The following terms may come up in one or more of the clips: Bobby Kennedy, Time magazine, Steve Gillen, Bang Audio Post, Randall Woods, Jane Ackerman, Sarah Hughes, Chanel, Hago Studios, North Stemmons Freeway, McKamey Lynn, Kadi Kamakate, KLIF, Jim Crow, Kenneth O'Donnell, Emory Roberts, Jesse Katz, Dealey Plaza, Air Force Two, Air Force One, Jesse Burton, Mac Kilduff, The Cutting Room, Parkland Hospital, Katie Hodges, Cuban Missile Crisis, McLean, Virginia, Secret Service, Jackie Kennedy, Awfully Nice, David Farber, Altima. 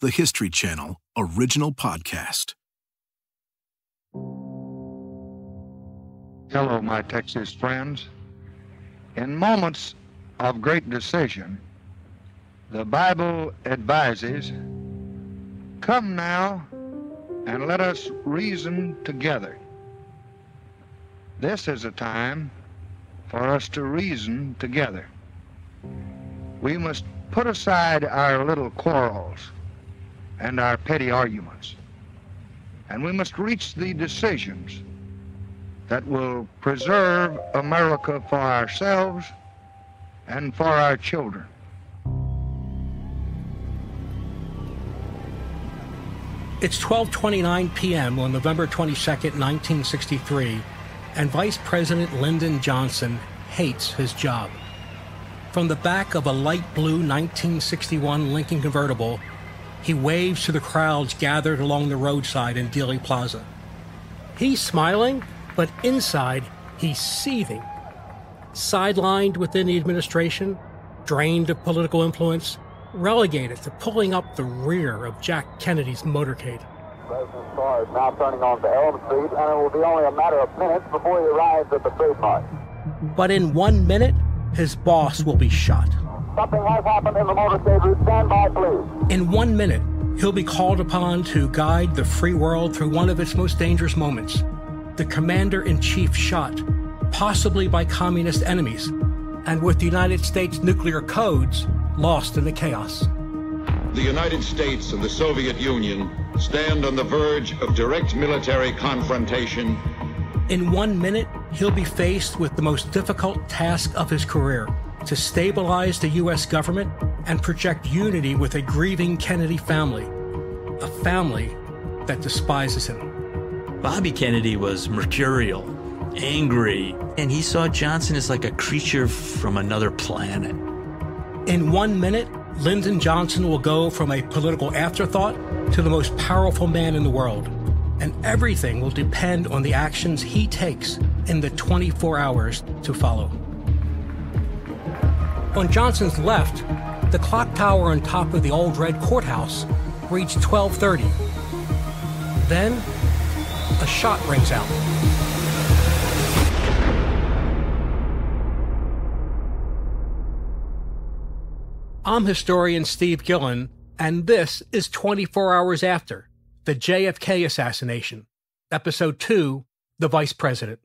The History Channel original podcast. Hello, my Texas friends. In moments of great decision, the Bible advises, "Come now and let us reason together." This is a time for us to reason together. We must put aside our little quarrels and our petty arguments, and we must reach the decisions that will preserve America for ourselves and for our children. It's 12:29 p.m. on November 22nd, 1963, and Vice President Lyndon Johnson hates his job. From the back of a light blue 1961 Lincoln convertible, he waves to the crowds gathered along the roadside in Dealey Plaza. He's smiling, but inside, he's seething. Sidelined within the administration, drained of political influence, relegated to pulling up the rear of Jack Kennedy's motorcade. The President's car is now turning onto Elm Street, and it will be only a matter of minutes before he arrives at the trademark. But in 1 minute, his boss will be shot. Something has happened in the motorcade route. Stand by, please. In 1 minute, he'll be called upon to guide the free world through one of its most dangerous moments. The commander-in-chief shot, possibly by communist enemies, and with the United States nuclear codes lost in the chaos. The United States and the Soviet Union stand on the verge of direct military confrontation. In 1 minute, he'll be faced with the most difficult task of his career: to stabilize the U.S. government and project unity with a grieving Kennedy family, a family that despises him. Bobby Kennedy was mercurial, angry, and he saw Johnson as like a creature from another planet. In 1 minute, Lyndon Johnson will go from a political afterthought to the most powerful man in the world, and everything will depend on the actions he takes in the 24 hours to follow. On Johnson's left, the clock tower on top of the old red courthouse reached 12:30. Then, a shot rings out. I'm historian Steve Gillen, and this is 24 Hours After, the JFK Assassination, Episode 2, The Vice President.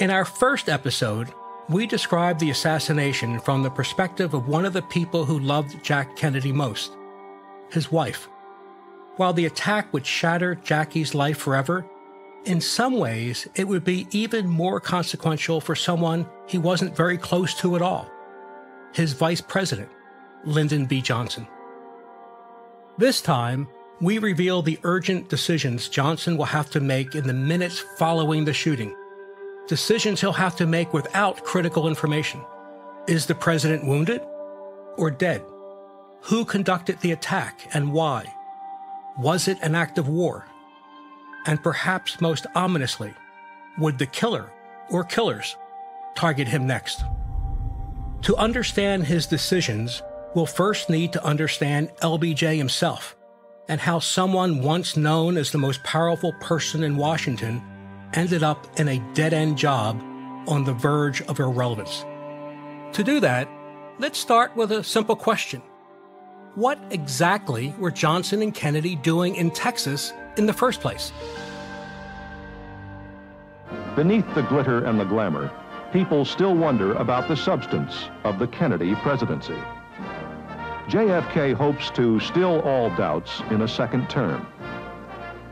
In our first episode, we described the assassination from the perspective of one of the people who loved Jack Kennedy most, his wife. While the attack would shatter Jackie's life forever, in some ways it would be even more consequential for someone he wasn't very close to at all, his vice president, Lyndon B. Johnson. This time, we reveal the urgent decisions Johnson will have to make in the minutes following the shooting, decisions he'll have to make without critical information. Is the president wounded or dead? Who conducted the attack and why? Was it an act of war? And perhaps most ominously, would the killer or killers target him next? To understand his decisions, we'll first need to understand LBJ himself and how someone once known as the most powerful person in Washington ended up in a dead-end job on the verge of irrelevance. To do that, let's start with a simple question. What exactly were Johnson and Kennedy doing in Texas in the first place? Beneath the glitter and the glamour, people still wonder about the substance of the Kennedy presidency. JFK hopes to still all doubts in a second term.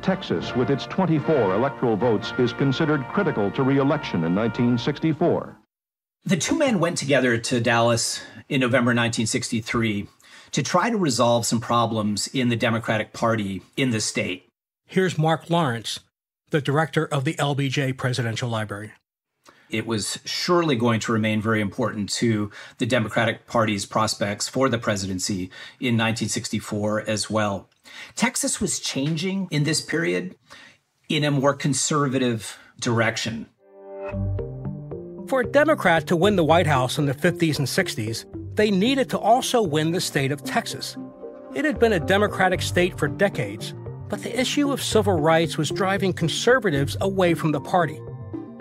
Texas, with its 24 electoral votes, is considered critical to re-election in 1964. The two men went together to Dallas in November 1963 to try to resolve some problems in the Democratic Party in the state. Here's Mark Lawrence, the director of the LBJ Presidential Library. It was surely going to remain very important to the Democratic Party's prospects for the presidency in 1964 as well. Texas was changing in this period in a more conservative direction. For a Democrat to win the White House in the 50s and 60s, they needed to also win the state of Texas. It had been a Democratic state for decades, but the issue of civil rights was driving conservatives away from the party.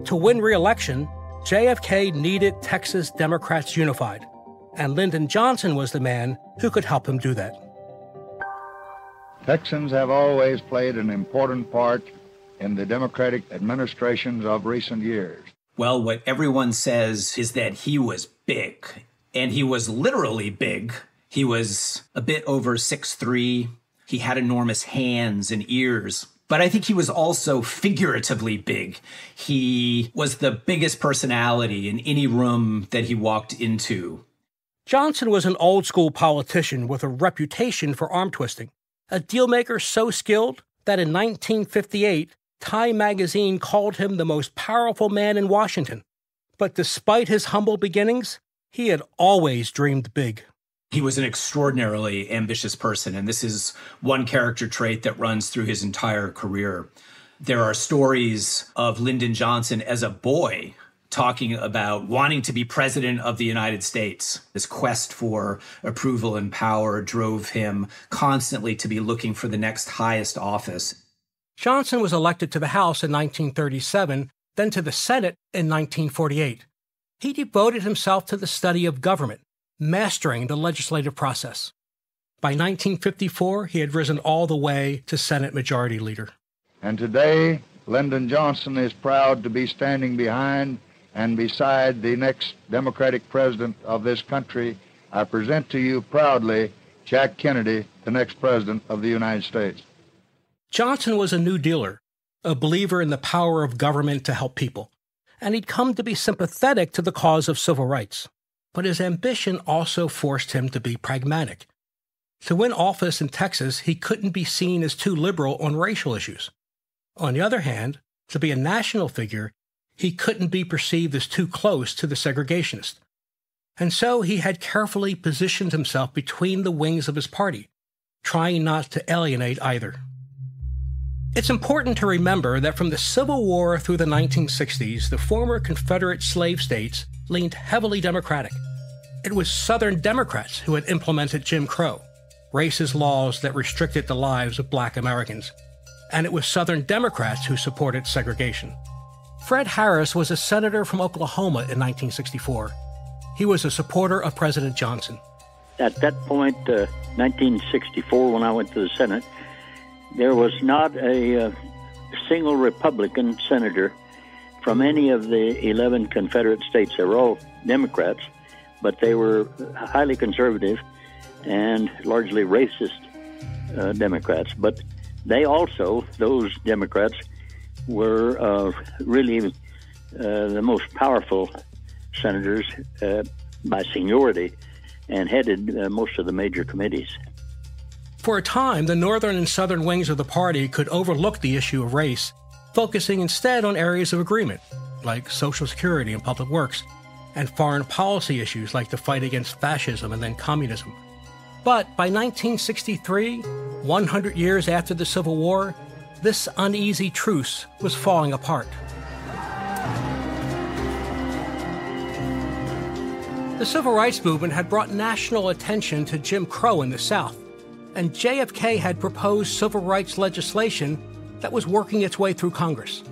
To win re-election, JFK needed Texas Democrats unified, and Lyndon Johnson was the man who could help him do that. Texans have always played an important part in the Democratic administrations of recent years. Well, what everyone says is that he was big, and he was literally big. He was a bit over 6'3". He had enormous hands and ears. But I think he was also figuratively big. He was the biggest personality in any room that he walked into. Johnson was an old-school politician with a reputation for arm-twisting, a dealmaker so skilled that in 1958, Time magazine called him the most powerful man in Washington. But despite his humble beginnings, he had always dreamed big. He was an extraordinarily ambitious person, and this is one character trait that runs through his entire career. There are stories of Lyndon Johnson as a boy talking about wanting to be president of the United States. This quest for approval and power drove him constantly to be looking for the next highest office. Johnson was elected to the House in 1937, then to the Senate in 1948. He devoted himself to the study of government, mastering the legislative process. By 1954, he had risen all the way to Senate Majority Leader. And today, Lyndon Johnson is proud to be standing behind and beside the next Democratic president of this country. I present to you proudly Jack Kennedy, the next president of the United States. Johnson was a New Dealer, a believer in the power of government to help people, and he'd come to be sympathetic to the cause of civil rights. But his ambition also forced him to be pragmatic. To win office in Texas, he couldn't be seen as too liberal on racial issues. On the other hand, to be a national figure, he couldn't be perceived as too close to the segregationist. And so he had carefully positioned himself between the wings of his party, trying not to alienate either. It's important to remember that from the Civil War through the 1960s, the former Confederate slave states leaned heavily Democratic. It was Southern Democrats who had implemented Jim Crow, racist laws that restricted the lives of black Americans. And it was Southern Democrats who supported segregation. Fred Harris was a senator from Oklahoma in 1964. He was a supporter of President Johnson. At that point, 1964, when I went to the Senate, there was not a single Republican senator from any of the 11 Confederate states. They were all Democrats, but they were highly conservative and largely racist Democrats. But they also, those Democrats, were really the most powerful senators by seniority and headed most of the major committees. For a time, the northern and southern wings of the party could overlook the issue of race, focusing instead on areas of agreement, like Social Security and public works, and foreign policy issues like the fight against fascism and then communism. But by 1963, 100 years after the Civil War, this uneasy truce was falling apart. The Civil Rights Movement had brought national attention to Jim Crow in the South, and JFK had proposed civil rights legislation that was working its way through Congress.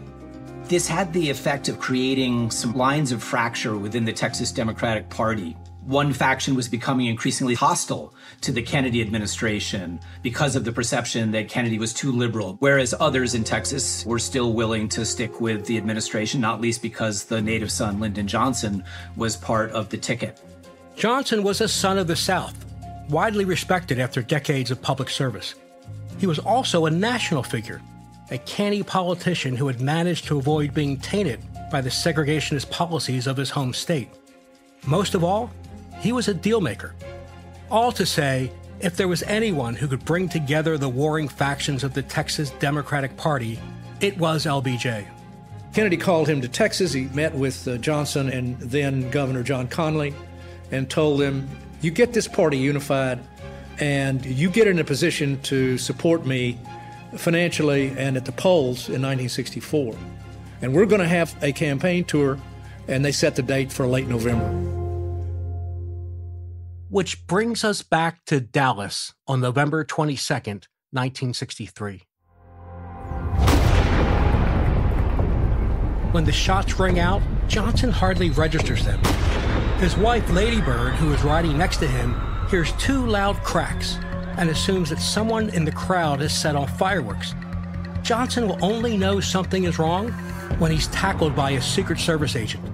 This had the effect of creating some lines of fracture within the Texas Democratic Party. One faction was becoming increasingly hostile to the Kennedy administration because of the perception that Kennedy was too liberal, whereas others in Texas were still willing to stick with the administration, not least because the native son, Lyndon Johnson, was part of the ticket. Johnson was a son of the South, widely respected after decades of public service. He was also a national figure, a canny politician who had managed to avoid being tainted by the segregationist policies of his home state. Most of all, he was a dealmaker. All to say, if there was anyone who could bring together the warring factions of the Texas Democratic Party, it was LBJ. Kennedy called him to Texas. He met with Johnson and then Governor John Connally and told them, "You get this party unified, and you get in a position to support me financially and at the polls in 1964. And we're going to have a campaign tour," and they set the date for late November. Which brings us back to Dallas on November 22nd, 1963. When the shots ring out, Johnson hardly registers them. His wife, Lady Bird, who is riding next to him, hears two loud cracks and assumes that someone in the crowd has set off fireworks. Johnson will only know something is wrong when he's tackled by a Secret Service agent.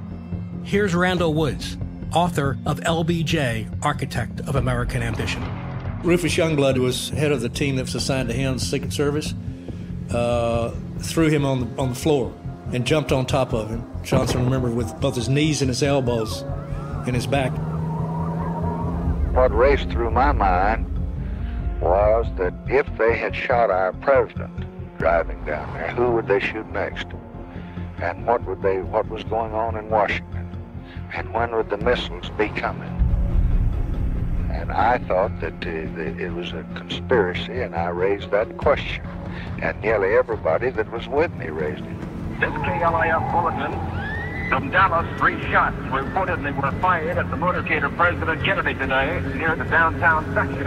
Here's Randall Woods, author of LBJ, Architect of American Ambition. Rufus Youngblood was head of the team that was assigned to him, Secret Service, threw him on the floor and jumped on top of him. Johnson, remember, with both his knees and his elbows and his back. What raced through my mind was that if they had shot our president driving down there, who would they shoot next? And what was going on in Washington? And when would the missiles be coming? And I thought that it was a conspiracy, and I raised that question. And nearly everybody that was with me raised it. This KLIF bulletin from Dallas, 3 shots were reportedly were fired at the motorcade of President Kennedy today near the downtown section.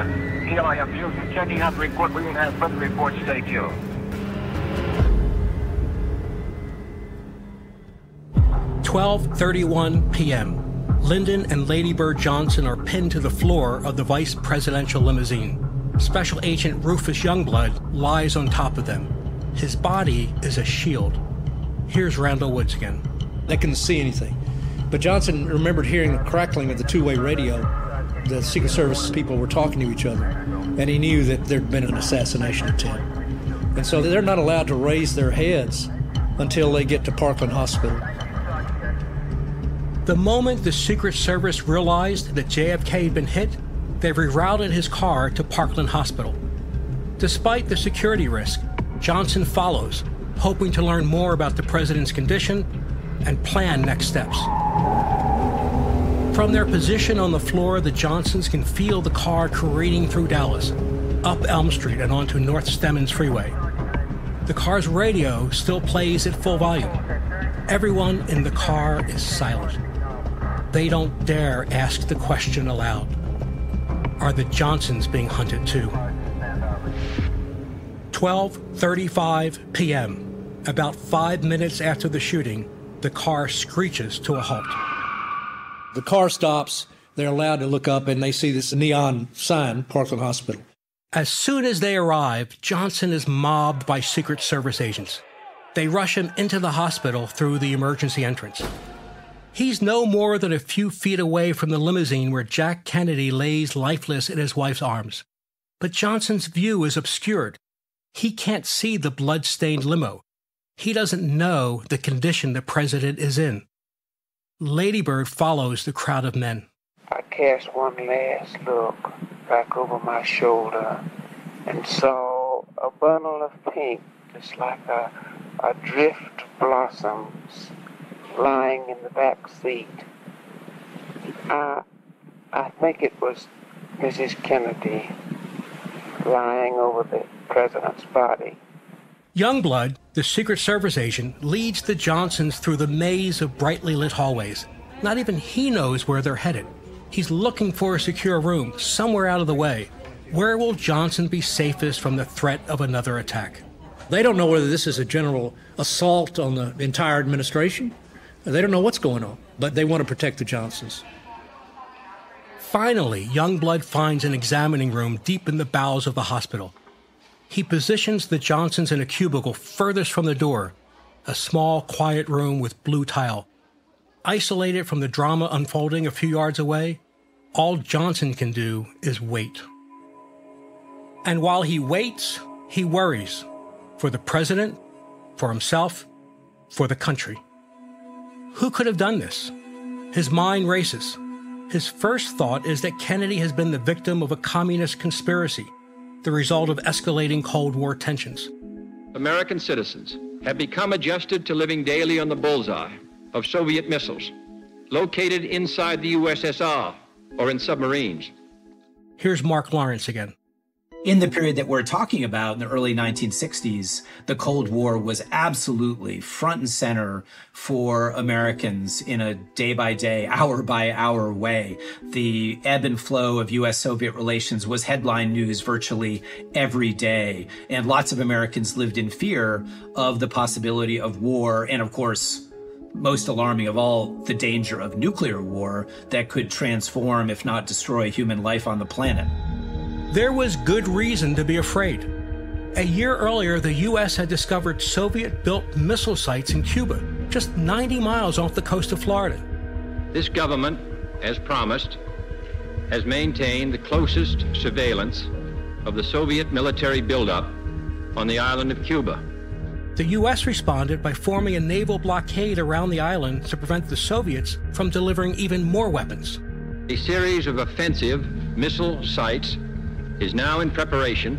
KLIF News is checking out the report. We will have further reports. Stay tuned. p.m. Lyndon and Lady Bird Johnson are pinned to the floor of the vice presidential limousine. Special Agent Rufus Youngblood lies on top of them. His body is a shield. Here's Randall Woods again. They couldn't see anything. But Johnson remembered hearing the crackling of the two-way radio. The Secret Service people were talking to each other, and he knew that there'd been an assassination attempt. And so they're not allowed to raise their heads until they get to Parkland Hospital. The moment the Secret Service realized that JFK had been hit, they rerouted his car to Parkland Hospital. Despite the security risk, Johnson follows, hoping to learn more about the president's condition and plan next steps. From their position on the floor, the Johnsons can feel the car careening through Dallas, up Elm Street and onto North Stemmons Freeway. The car's radio still plays at full volume. Everyone in the car is silent. They don't dare ask the question aloud. Are the Johnsons being hunted too? 12:35 p.m., about 5 minutes after the shooting, the car screeches to a halt. The car stops, they're allowed to look up, and they see this neon sign, Parkland Hospital. As soon as they arrive, Johnson is mobbed by Secret Service agents. They rush him into the hospital through the emergency entrance. He's no more than a few feet away from the limousine where Jack Kennedy lays lifeless in his wife's arms. But Johnson's view is obscured. He can't see the blood-stained limo. He doesn't know the condition the president is in. Lady Bird follows the crowd of men. I cast one last look back over my shoulder and saw a bundle of pink, just like a drift blossoms, lying in the back seat. I think it was Mrs. Kennedy lying over the president's body. Youngblood, the Secret Service agent, leads the Johnsons through the maze of brightly lit hallways. Not even he knows where they're headed. He's looking for a secure room, somewhere out of the way. Where will Johnson be safest from the threat of another attack? They don't know whether this is a general assault on the entire administration. They don't know what's going on, but they want to protect the Johnsons. Finally, Youngblood finds an examining room deep in the bowels of the hospital. He positions the Johnsons in a cubicle furthest from the door, a small, quiet room with blue tile. Isolated from the drama unfolding a few yards away, all Johnson can do is wait. And while he waits, he worries. For the president, for himself, for the country. Who could have done this? His mind races. His first thought is that Kennedy has been the victim of a communist conspiracy, the result of escalating Cold War tensions. American citizens have become adjusted to living daily on the bullseye of Soviet missiles, located inside the USSR or in submarines. Here's Mark Lawrence again. In the period that we're talking about, in the early 1960s, the Cold War was absolutely front and center for Americans in a day-by-day, hour-by-hour way. The ebb and flow of U.S.-Soviet relations was headline news virtually every day, and lots of Americans lived in fear of the possibility of war and, of course, most alarming of all, the danger of nuclear war that could transform, if not destroy, human life on the planet. There was good reason to be afraid. A year earlier, the U.S. had discovered Soviet-built missile sites in Cuba, just 90 miles off the coast of Florida. This government, as promised, has maintained the closest surveillance of the Soviet military buildup on the island of Cuba. The U.S. responded by forming a naval blockade around the island to prevent the Soviets from delivering even more weapons. A series of offensive missile sites is now in preparation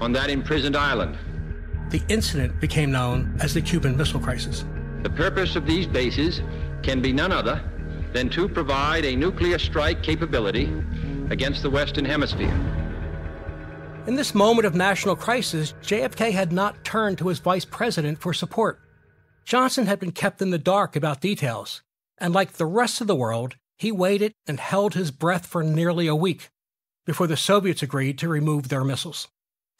on that imprisoned island. The incident became known as the Cuban Missile Crisis. The purpose of these bases can be none other than to provide a nuclear strike capability against the Western Hemisphere. In this moment of national crisis, JFK had not turned to his vice president for support. Johnson had been kept in the dark about details, and like the rest of the world, he waited and held his breath for nearly a week before the Soviets agreed to remove their missiles.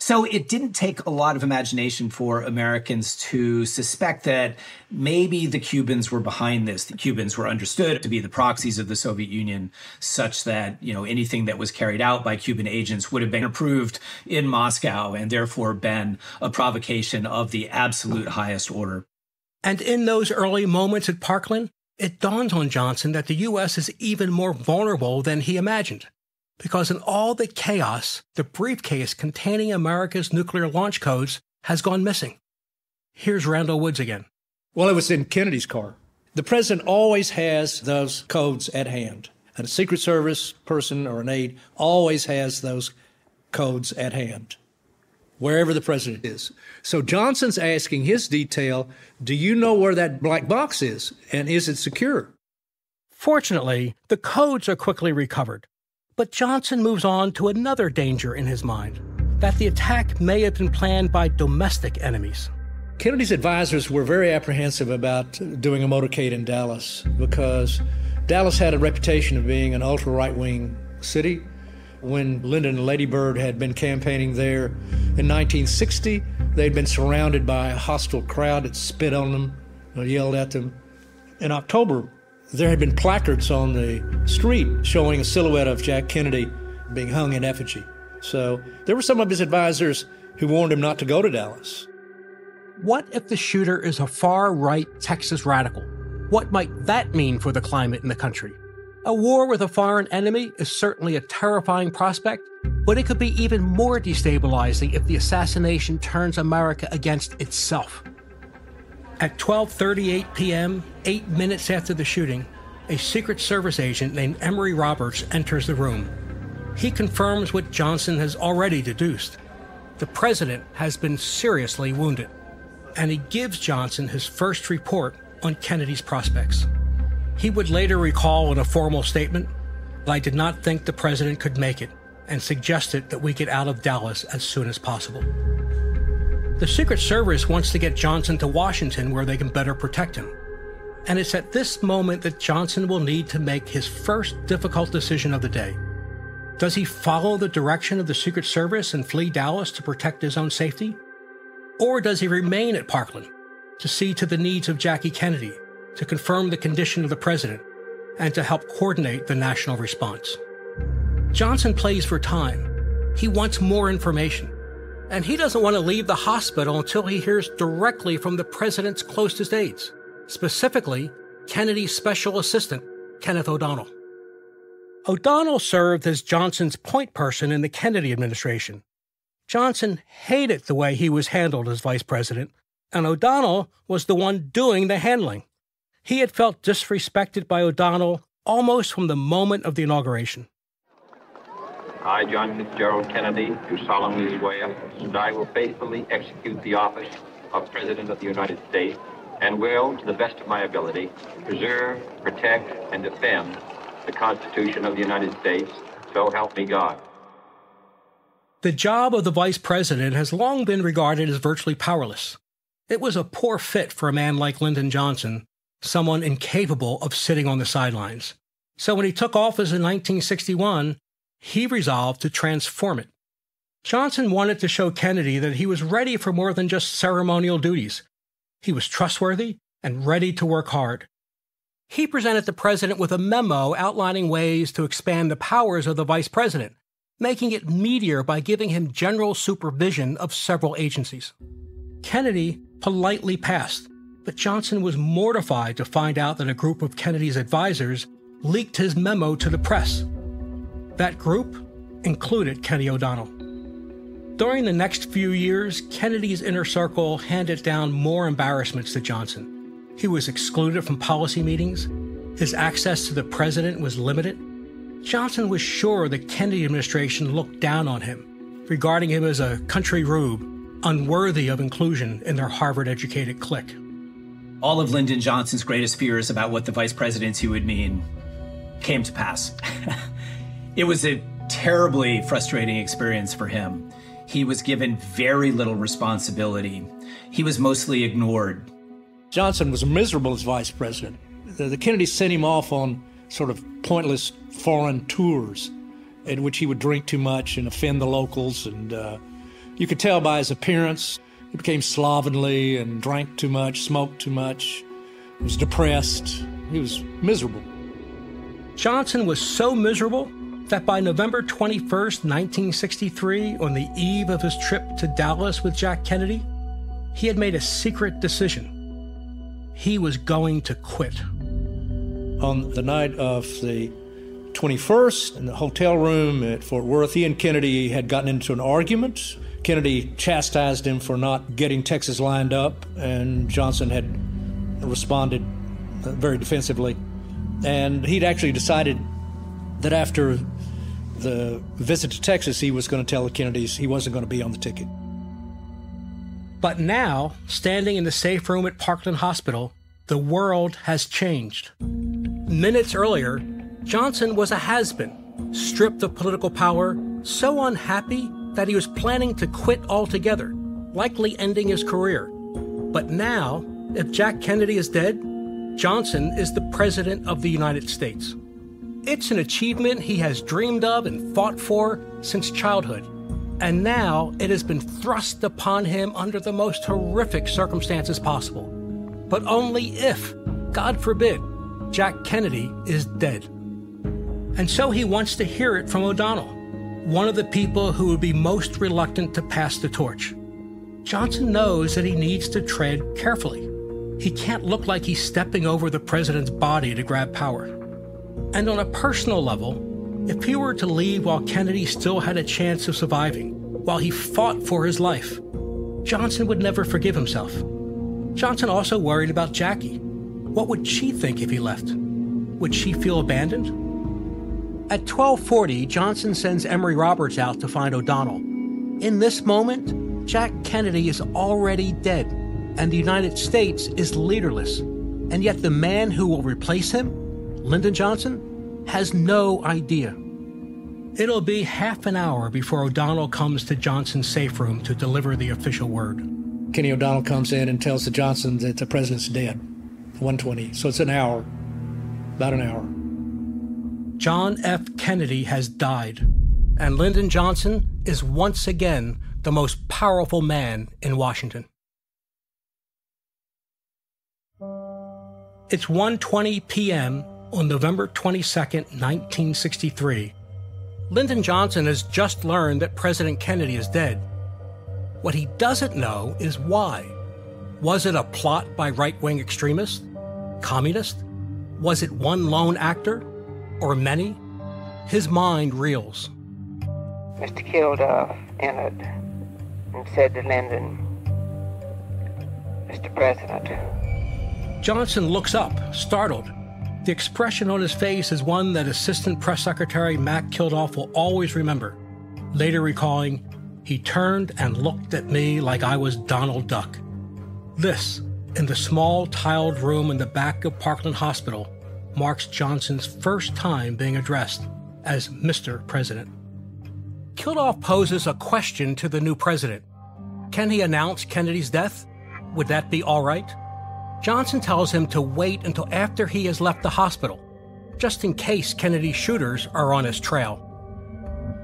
So it didn't take a lot of imagination for Americans to suspect that maybe the Cubans were behind this. The Cubans were understood to be the proxies of the Soviet Union, such that, you know, anything that was carried out by Cuban agents would have been approved in Moscow and therefore been a provocation of the absolute highest order. And in those early moments at Parkland, it dawned on Johnson that the U.S. is even more vulnerable than he imagined. Because in all the chaos, the briefcase containing America's nuclear launch codes has gone missing. Here's Randall Woods again. Well, it was in Kennedy's car. The president always has those codes at hand. And a Secret Service person or an aide always has those codes at hand, wherever the president is. So Johnson's asking his detail, do you know where that black box is, and is it secure? Fortunately, the codes are quickly recovered. But Johnson moves on to another danger in his mind, that the attack may have been planned by domestic enemies. Kennedy's advisors were very apprehensive about doing a motorcade in Dallas because Dallas had a reputation of being an ultra-right-wing city. When Lyndon and Lady Bird had been campaigning there in 1960, they'd been surrounded by a hostile crowd that spit on them, or yelled at them. In October, there had been placards on the street showing a silhouette of Jack Kennedy being hung in effigy. So there were some of his advisors who warned him not to go to Dallas. What if the shooter is a far-right Texas radical? What might that mean for the climate in the country? A war with a foreign enemy is certainly a terrifying prospect, but it could be even more destabilizing if the assassination turns America against itself. At 12:38 p.m., 8 minutes after the shooting, a Secret Service agent named Emory Roberts enters the room. He confirms what Johnson has already deduced. The president has been seriously wounded, and he gives Johnson his first report on Kennedy's prospects. He would later recall in a formal statement, "I did not think the president could make it," and suggested that we get out of Dallas as soon as possible. The Secret Service wants to get Johnson to Washington where they can better protect him. And it's at this moment that Johnson will need to make his first difficult decision of the day. Does he follow the direction of the Secret Service and flee Dallas to protect his own safety? Or does he remain at Parkland to see to the needs of Jackie Kennedy, to confirm the condition of the president, and to help coordinate the national response? Johnson plays for time. He wants more information. And he doesn't want to leave the hospital until he hears directly from the president's closest aides, specifically Kennedy's special assistant, Kenneth O'Donnell. O'Donnell served as Johnson's point person in the Kennedy administration. Johnson hated the way he was handled as vice president, and O'Donnell was the one doing the handling. He had felt disrespected by O'Donnell almost from the moment of the inauguration. I, John Fitzgerald Kennedy, do solemnly swear that I will faithfully execute the office of President of the United States and will, to the best of my ability, preserve, protect, and defend the Constitution of the United States, so help me God. The job of the vice president has long been regarded as virtually powerless. It was a poor fit for a man like Lyndon Johnson, someone incapable of sitting on the sidelines. So when he took office in 1961, he resolved to transform it. Johnson wanted to show Kennedy that he was ready for more than just ceremonial duties. He was trustworthy and ready to work hard. He presented the president with a memo outlining ways to expand the powers of the vice president, making it meatier by giving him general supervision of several agencies. Kennedy politely passed, but Johnson was mortified to find out that a group of Kennedy's advisors leaked his memo to the press. That group included Kenneth O'Donnell. During the next few years, Kennedy's inner circle handed down more embarrassments to Johnson. He was excluded from policy meetings. His access to the president was limited. Johnson was sure the Kennedy administration looked down on him, regarding him as a country rube, unworthy of inclusion in their Harvard-educated clique. All of Lyndon Johnson's greatest fears about what the vice presidency would mean came to pass. It was a terribly frustrating experience for him. He was given very little responsibility. He was mostly ignored. Johnson was miserable as vice president. The Kennedys sent him off on sort of pointless foreign tours in which he would drink too much and offend the locals. And you could tell by his appearance, he became slovenly and drank too much, smoked too much, was depressed. He was miserable. Johnson was so miserable that by November 21st, 1963, on the eve of his trip to Dallas with Jack Kennedy, he had made a secret decision. He was going to quit. On the night of the 21st, in the hotel room at Fort Worth, he and Kennedy had gotten into an argument. Kennedy chastised him for not getting Texas lined up, and Johnson had responded very defensively. And he'd actually decided that after the visit to Texas, he was going to tell the Kennedys he wasn't going to be on the ticket. But now, standing in the safe room at Parkland Hospital, the world has changed. Minutes earlier, Johnson was a has-been, stripped of political power, so unhappy that he was planning to quit altogether, likely ending his career. But now, if Jack Kennedy is dead, Johnson is the President of the United States. It's an achievement he has dreamed of and fought for since childhood. And now it has been thrust upon him under the most horrific circumstances possible. But only if, God forbid, Jack Kennedy is dead. And so he wants to hear it from O'Donnell, one of the people who would be most reluctant to pass the torch. Johnson knows that he needs to tread carefully. He can't look like he's stepping over the president's body to grab power. And on a personal level, if he were to leave while Kennedy still had a chance of surviving, while he fought for his life, Johnson would never forgive himself. Johnson also worried about Jackie. What would she think if he left? Would she feel abandoned? At 12:40, Johnson sends Emory Roberts out to find O'Donnell. In this moment, Jack Kennedy is already dead, and the United States is leaderless. And yet the man who will replace him, Lyndon Johnson, has no idea. It'll be half an hour before O'Donnell comes to Johnson's safe room to deliver the official word. Kenneth O'Donnell comes in and tells Johnson that the president's dead. 1:20, so it's an hour, about an hour. John F. Kennedy has died, and Lyndon Johnson is once again the most powerful man in Washington. It's 1:20 p.m. on November 22nd, 1963. Lyndon Johnson has just learned that President Kennedy is dead. What he doesn't know is why. Was it a plot by right-wing extremists? Communists? Was it one lone actor? Or many? His mind reels. Mr. Kilduff entered and said to Lyndon, "Mr. President." Johnson looks up, startled. The expression on his face is one that Assistant Press Secretary Mac Kilduff will always remember, later recalling, "He turned and looked at me like I was Donald Duck." This, in the small tiled room in the back of Parkland Hospital, marks Johnson's first time being addressed as Mr. President. Kilduff poses a question to the new president. Can he announce Kennedy's death? Would that be all right? Johnson tells him to wait until after he has left the hospital, just in case Kennedy's shooters are on his trail.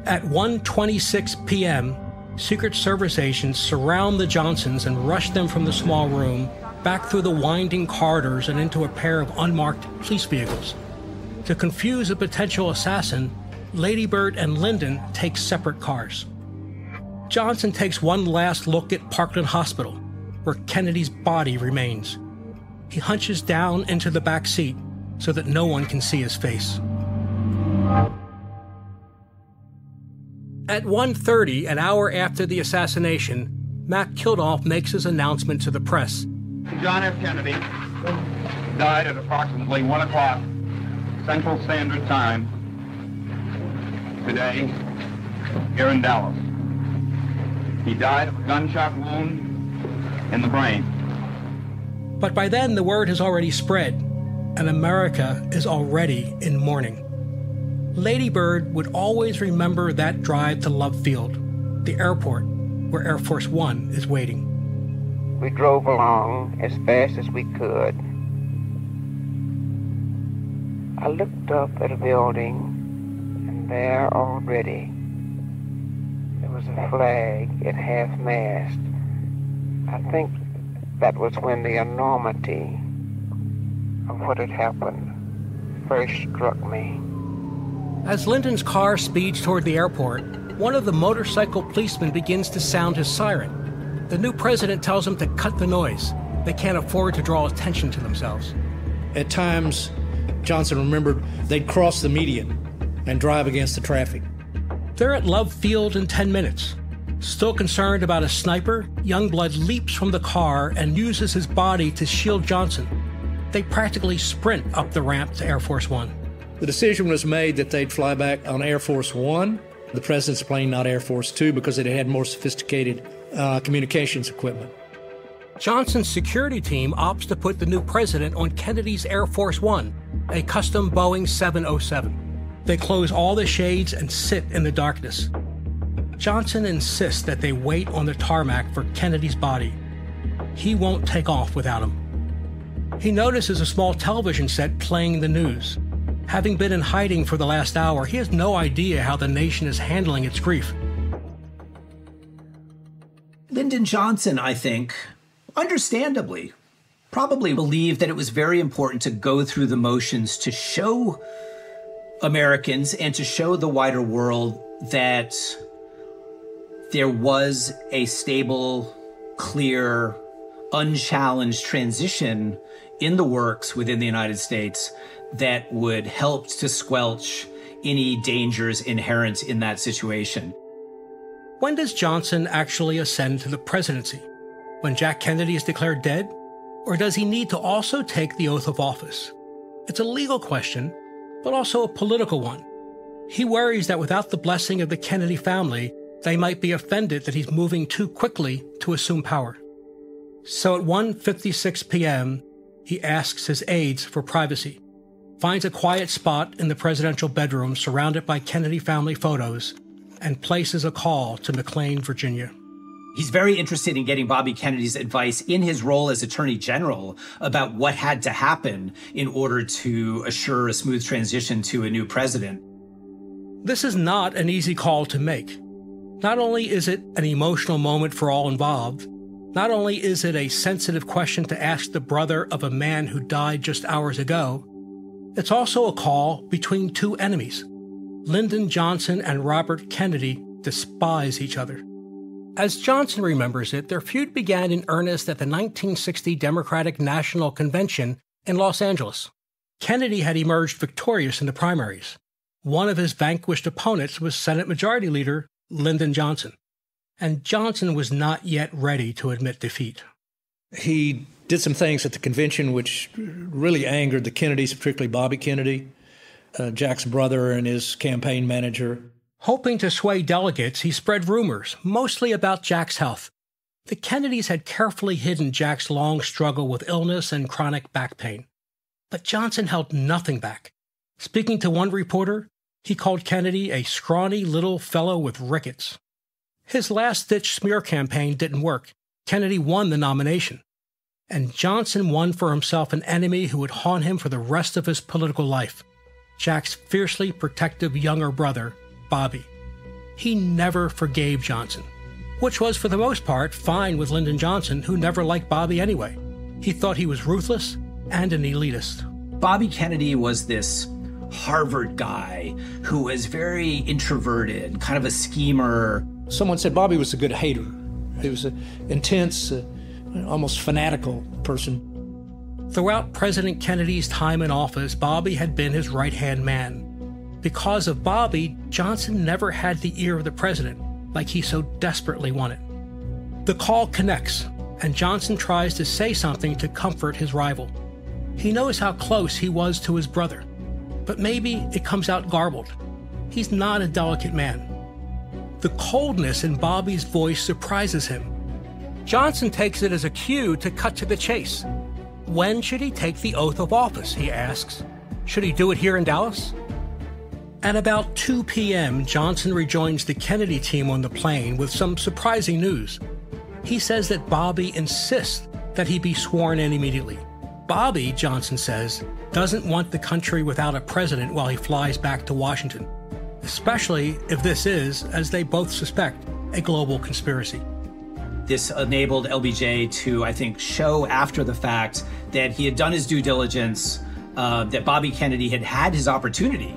At 1:26 p.m., Secret Service agents surround the Johnsons and rush them from the small room, back through the winding corridors and into a pair of unmarked police vehicles. To confuse a potential assassin, Ladybird and Lyndon take separate cars. Johnson takes one last look at Parkland Hospital, where Kennedy's body remains. He hunches down into the back seat so that no one can see his face. At 1:30, an hour after the assassination, Mac Kilduff makes his announcement to the press. John F. Kennedy died at approximately 1 o'clock Central Standard Time today here in Dallas. He died of a gunshot wound in the brain. But by then, the word has already spread, and America is already in mourning. Lady Bird would always remember that drive to Love Field, the airport where Air Force One is waiting. We drove along as fast as we could. I looked up at a building, and there already there was a flag at half-mast. I think that was when the enormity of what had happened first struck me. As Lyndon's car speeds toward the airport, one of the motorcycle policemen begins to sound his siren. The new president tells him to cut the noise. They can't afford to draw attention to themselves. At times, Johnson remembered they'd cross the median and drive against the traffic. They're at Love Field in 10 minutes. Still concerned about a sniper, Youngblood leaps from the car and uses his body to shield Johnson. They practically sprint up the ramp to Air Force One. The decision was made that they'd fly back on Air Force One, the president's plane, not Air Force Two, because it had more sophisticated communications equipment. Johnson's security team opts to put the new president on Kennedy's Air Force One, a custom Boeing 707. They close all the shades and sit in the darkness. Johnson insists that they wait on the tarmac for Kennedy's body. He won't take off without him. He notices a small television set playing the news. Having been in hiding for the last hour, he has no idea how the nation is handling its grief. Lyndon Johnson, I think, understandably, probably believed that it was very important to go through the motions to show Americans and to show the wider world that there was a stable, clear, unchallenged transition in the works within the United States that would help to squelch any dangers inherent in that situation. When does Johnson actually ascend to the presidency? When Jack Kennedy is declared dead? Or does he need to also take the oath of office? It's a legal question, but also a political one. He worries that without the blessing of the Kennedy family, they might be offended that he's moving too quickly to assume power. So at 1:56 p.m., he asks his aides for privacy, finds a quiet spot in the presidential bedroom surrounded by Kennedy family photos, and places a call to McLean, Virginia. He's very interested in getting Bobby Kennedy's advice in his role as Attorney General about what had to happen in order to assure a smooth transition to a new president. This is not an easy call to make. Not only is it an emotional moment for all involved, not only is it a sensitive question to ask the brother of a man who died just hours ago, it's also a call between two enemies. Lyndon Johnson and Robert Kennedy despise each other. As Johnson remembers it, their feud began in earnest at the 1960 Democratic National Convention in Los Angeles. Kennedy had emerged victorious in the primaries. One of his vanquished opponents was Senate Majority Leader Lyndon Johnson. And Johnson was not yet ready to admit defeat. He did some things at the convention which really angered the Kennedys, particularly Bobby Kennedy, Jack's brother and his campaign manager. Hoping to sway delegates, he spread rumors, mostly about Jack's health. The Kennedys had carefully hidden Jack's long struggle with illness and chronic back pain. But Johnson held nothing back. Speaking to one reporter, He called Kennedy a scrawny little fellow with rickets. His last-ditch smear campaign didn't work. Kennedy won the nomination, and Johnson won for himself an enemy who would haunt him for the rest of his political life, Jack's fiercely protective younger brother, Bobby. He never forgave Johnson, which was for the most part fine with Lyndon Johnson, who never liked Bobby anyway. He thought he was ruthless and an elitist. Bobby Kennedy was this Harvard guy who was very introverted, kind of a schemer. Someone said Bobby was a good hater. He was an intense, almost fanatical person. Throughout President Kennedy's time in office, Bobby had been his right-hand man. Because of Bobby, Johnson never had the ear of the president like he so desperately wanted. The call connects, and Johnson tries to say something to comfort his rival. He knows how close he was to his brother, but maybe it comes out garbled. He's not a delicate man. The coldness in Bobby's voice surprises him. Johnson takes it as a cue to cut to the chase. When should he take the oath of office, he asks. Should he do it here in Dallas? At about 2 p.m., Johnson rejoins the Kennedy team on the plane with some surprising news. He says that Bobby insists that he be sworn in immediately. Bobby, Johnson says, doesn't want the country without a president while he flies back to Washington, especially if this is, as they both suspect, a global conspiracy. This enabled LBJ to, I think, show after the fact that he had done his due diligence, that Bobby Kennedy had had his opportunity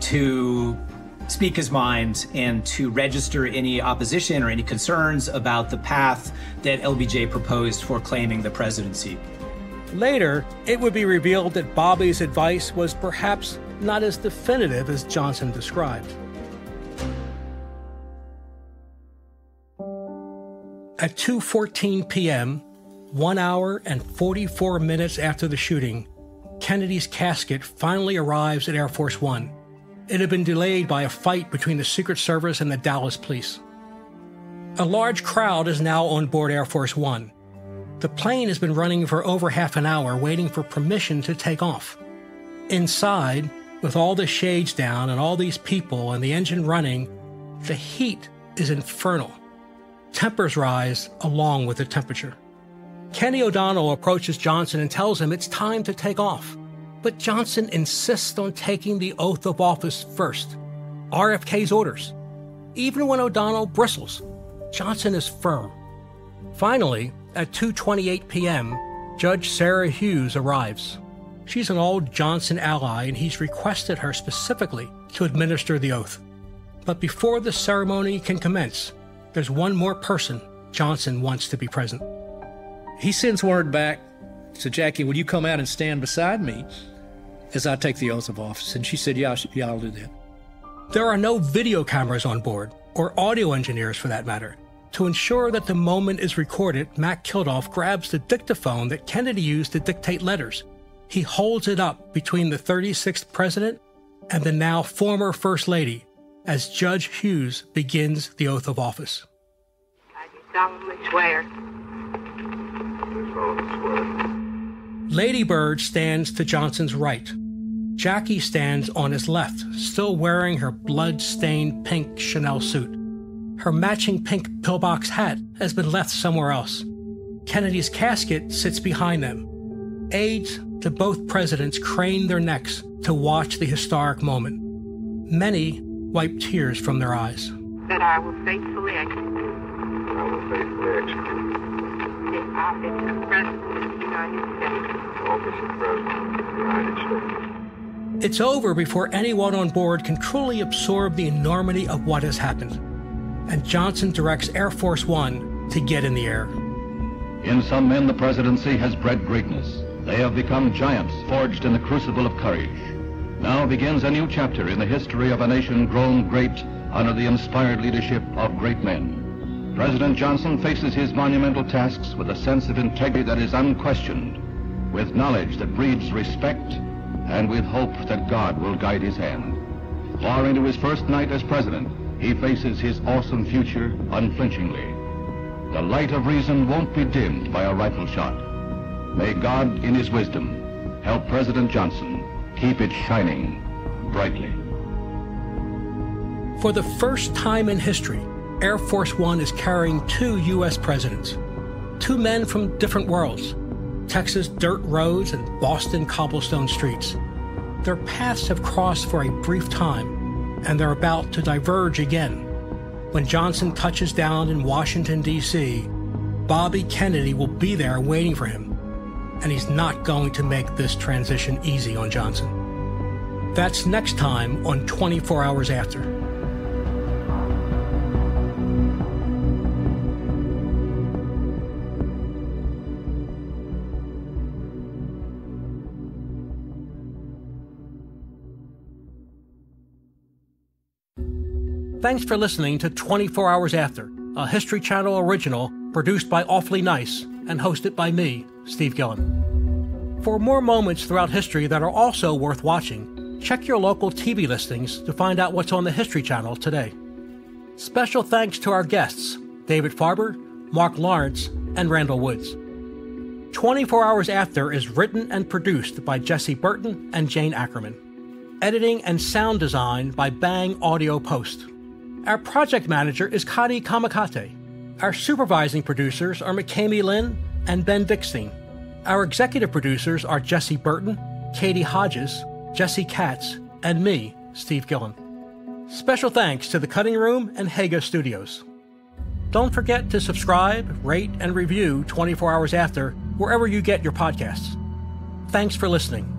to speak his mind and to register any opposition or any concerns about the path that LBJ proposed for claiming the presidency. Later, it would be revealed that Bobby's advice was perhaps not as definitive as Johnson described. At 2:14 p.m., 1 hour and 44 minutes after the shooting, Kennedy's casket finally arrives at Air Force One. It had been delayed by a fight between the Secret Service and the Dallas police. A large crowd is now on board Air Force One. The plane has been running for over half an hour, waiting for permission to take off. Inside, with all the shades down and all these people and the engine running, the heat is infernal. Tempers rise along with the temperature. Kenny O'Donnell approaches Johnson and tells him it's time to take off. But Johnson insists on taking the oath of office first, RFK's orders. Even when O'Donnell bristles, Johnson is firm. Finally, at 2:28 p.m., Judge Sarah Hughes arrives. She's an old Johnson ally, and he's requested her specifically to administer the oath. But before the ceremony can commence, there's one more person Johnson wants to be present. He sends word back to Jackie, "Will you come out and stand beside me as I take the oath of office?" And she said, yeah, I'll do that. There are no video cameras on board, or audio engineers for that matter. To ensure that the moment is recorded, Mac Kilduff grabs the dictaphone that Kennedy used to dictate letters. He holds it up between the 36th president and the now former First Lady, as Judge Hughes begins the oath of office. I do solemnly swear. Lady Bird stands to Johnson's right. Jackie stands on his left, still wearing her blood-stained pink Chanel suit. Her matching pink pillbox hat has been left somewhere else. Kennedy's casket sits behind them. Aides to both presidents crane their necks to watch the historic moment. Many wipe tears from their eyes. That I will faithfully execute. I will faithfully execute. The office of President of the United States. The office of President of the United States. It's over before anyone on board can truly absorb the enormity of what has happened. And Johnson directs Air Force One to get in the air. In some men, the presidency has bred greatness. They have become giants forged in the crucible of courage. Now begins a new chapter in the history of a nation grown great under the inspired leadership of great men. President Johnson faces his monumental tasks with a sense of integrity that is unquestioned, with knowledge that breeds respect, and with hope that God will guide his hand. Far into his first night as president, he faces his awesome future unflinchingly. The light of reason won't be dimmed by a rifle shot. May God, in his wisdom, help President Johnson keep it shining brightly. For the first time in history, Air Force One is carrying two U.S. presidents, two men from different worlds, Texas dirt roads and Boston cobblestone streets. Their paths have crossed for a brief time, and they're about to diverge again. When Johnson touches down in Washington, D.C., Bobby Kennedy will be there waiting for him, and he's not going to make this transition easy on Johnson. That's next time on 24 Hours After. Thanks for listening to 24 Hours After, a History Channel original produced by Awfully Nice and hosted by me, Steve Gillen. For more moments throughout history that are also worth watching, check your local TV listings to find out what's on the History Channel today. Special thanks to our guests, David Farber, Mark Lawrence, and Randall Woods. 24 Hours After is written and produced by Jesse Burton and Jane Ackerman. Editing and sound design by Bang Audio Post. Our project manager is Kadi Kamakate. Our supervising producers are McKamey Lynn and Ben Dickstein. Our executive producers are Jesse Burton, Katie Hodges, Jesse Katz, and me, Steve Gillen. Special thanks to The Cutting Room and Hago Studios. Don't forget to subscribe, rate, and review 24 Hours After wherever you get your podcasts. Thanks for listening.